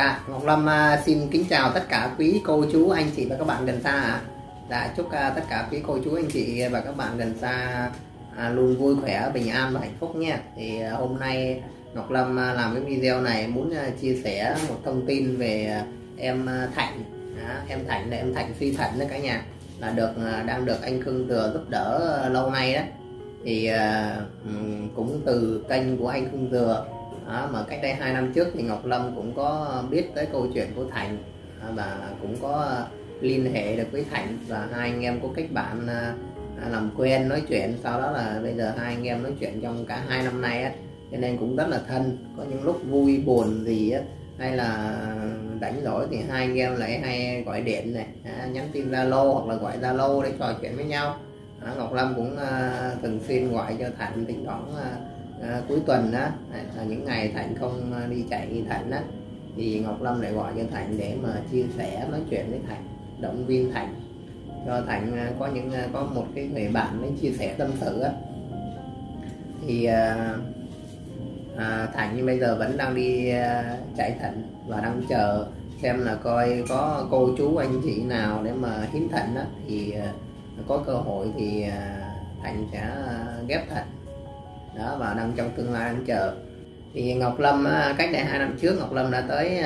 Dạ, Ngọc Lâm xin kính chào tất cả quý cô chú anh chị và các bạn gần xa ạ. Dạ, chúc tất cả quý cô chú anh chị và các bạn gần xa luôn vui khỏe, bình an và hạnh phúc nha. Thì hôm nay Ngọc Lâm làm cái video này muốn chia sẻ một thông tin về em Thạnh. Em Thạnh là em Thạnh Suy Thận đó cả nhà, là đang được anh Khương Dừa giúp đỡ lâu nay đó. Thì cũng từ kênh của anh Khương Dừa mà cách đây 2 năm trước thì Ngọc Lâm cũng có biết tới câu chuyện của Thạnh và cũng có liên hệ được với Thạnh, và hai anh em có kết bạn làm quen, nói chuyện, sau đó là bây giờ hai anh em nói chuyện trong cả 2 năm nay á, cho nên cũng rất là thân. Có những lúc vui buồn gì á, hay là rảnh rỗi thì hai anh em lại hay gọi điện này, nhắn tin Zalo hoặc là gọi Zalo để trò chuyện với nhau. Ngọc Lâm cũng thường xuyên gọi cho Thạnh thỉnh thoảng cuối tuần á, những ngày Thạnh không đi chạy đi Thạnh á, thì Ngọc Lâm lại gọi cho Thạnh để mà chia sẻ, nói chuyện với Thạnh, động viên Thạnh, cho Thạnh có một cái người bạn để chia sẻ tâm sự á. Thì Thạnh như bây giờ vẫn đang đi chạy Thạnh và đang chờ xem là coi có cô chú anh chị nào để mà hiến Thạnh á, thì có cơ hội thì Thạnh sẽ ghép Thạnh đó, và đang trong tương lai đang chờ. Thì Ngọc Lâm cách đây 2 năm trước Ngọc Lâm đã tới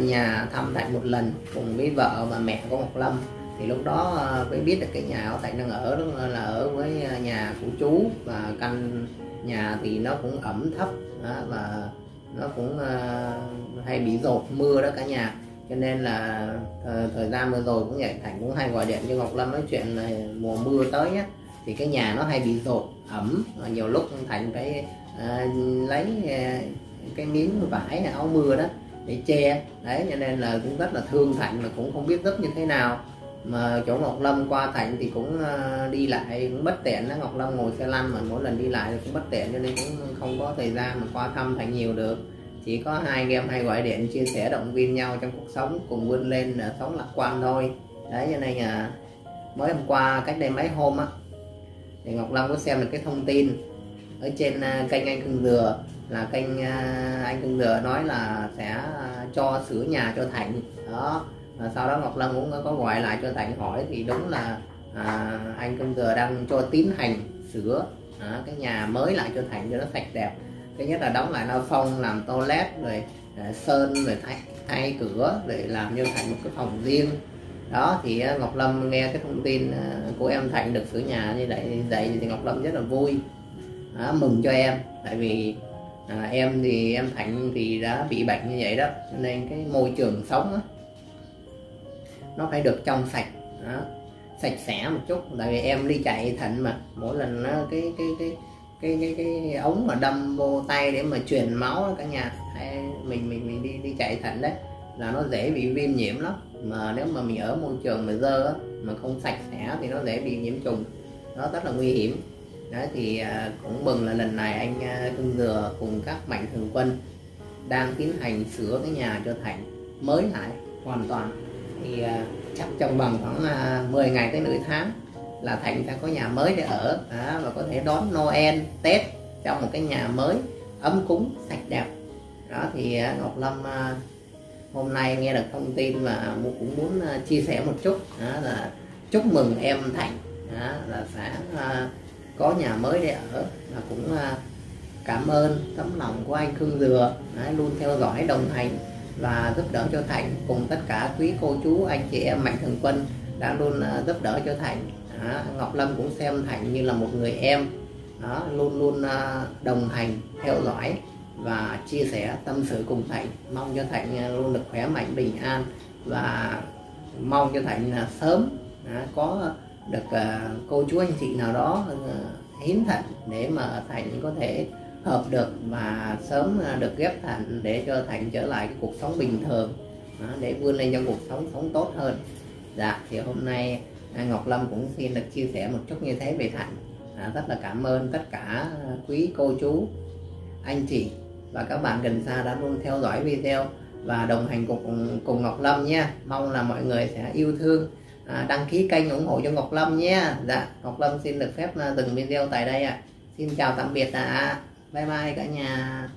nhà thăm Thạnh một lần cùng với vợ và mẹ của Ngọc Lâm. Thì lúc đó mới biết được cái nhà của Thạnh đang ở, đúng là ở với nhà của chú, và căn nhà thì nó cũng ẩm thấp và nó cũng hay bị dột mưa đó cả nhà, cho nên là thời gian vừa rồi cũng vậy, Thạnh cũng hay gọi điện cho Ngọc Lâm nói chuyện là mùa mưa tới á, thì cái nhà nó hay bị dột ẩm, nhiều lúc Thạnh phải lấy cái miếng vải áo mưa đó để che đấy, cho nên là cũng rất là thương Thạnh, mà cũng không biết giúp như thế nào. Mà chỗ Ngọc Lâm qua Thạnh thì cũng đi lại cũng bất tiện đó, Ngọc Lâm ngồi xe lăn mà mỗi lần đi lại thì cũng bất tiện, cho nên cũng không có thời gian mà qua thăm Thạnh nhiều được. Chỉ có hai anh em hay gọi điện chia sẻ động viên nhau trong cuộc sống, cùng vươn lên sống lạc quan thôi đấy. Cho nên là mới hôm qua, cách đây mấy hôm á, thì Ngọc Lâm có xem được cái thông tin ở trên kênh anh Khương Dừa, là kênh anh Khương Dừa nói là sẽ cho sửa nhà cho Thạnh đó. Sau đó Ngọc Lâm cũng có gọi lại cho Thạnh hỏi, thì đúng là anh Khương Dừa đang cho tiến hành sửa cái nhà mới lại cho Thạnh cho nó sạch đẹp. Thứ nhất là đóng lại lau phong, làm toilet, rồi sơn, rồi thay cửa, rồi làm như Thạnh một cái phòng riêng đó. Thì Ngọc Lâm nghe cái thông tin của em Thạnh được sửa nhà như vậy thì Ngọc Lâm rất là vui, mừng cho em. Tại vì em Thạnh thì đã bị bệnh như vậy đó, nên cái môi trường sống đó, nó phải được trong sạch đó, sạch sẽ một chút. Tại vì em đi chạy Thạnh mà mỗi lần nó cái ống mà đâm vô tay để mà truyền máu đó cả nhà, hay mình đi chạy Thạnh đấy, là nó dễ bị viêm nhiễm lắm. Mà nếu mà mình ở môi trường mà dơ đó, mà không sạch sẽ thì nó dễ bị nhiễm trùng, nó rất là nguy hiểm đó. Thì cũng mừng là lần này anh Khương Dừa cùng các mạnh thường quân đang tiến hành sửa cái nhà cho Thạnh mới lại hoàn toàn. Thì chắc trong vòng khoảng 10 ngày tới nửa tháng là Thạnh sẽ có nhà mới để ở và có thể đón Noel, Tết trong một cái nhà mới ấm cúng, sạch đẹp đó. Thì Ngọc Lâm hôm nay nghe được thông tin và cũng muốn chia sẻ một chút là chúc mừng em Thạnh là sẽ có nhà mới để ở, và cũng cảm ơn tấm lòng của anh Khương Dừa luôn theo dõi, đồng hành và giúp đỡ cho Thạnh, cùng tất cả quý cô chú anh chị em mạnh thường quân đã luôn giúp đỡ cho Thạnh. Ngọc Lâm cũng xem Thạnh như là một người em đó, luôn luôn đồng hành, theo dõi và chia sẻ tâm sự cùng Thạnh. Mong cho Thạnh luôn được khỏe mạnh, bình an, và mong cho Thạnh là sớm có được cô chú anh chị nào đó hiến Thạnh để mà Thạnh có thể hợp được và sớm được ghép Thạnh, để cho Thạnh trở lại cái cuộc sống bình thường để vươn lên trong cuộc sống, sống tốt hơn. Dạ, thì hôm nay Ngọc Lâm cũng xin được chia sẻ một chút như thế về Thạnh. Rất là cảm ơn tất cả quý cô chú, anh chị và các bạn gần xa đã luôn theo dõi video và đồng hành cùng Ngọc Lâm nha. Mong là mọi người sẽ yêu thương, đăng ký kênh ủng hộ cho Ngọc Lâm nhé. Dạ, Ngọc Lâm xin được phép dừng video tại đây ạ. Xin chào tạm biệt ạ. Bye bye cả nhà.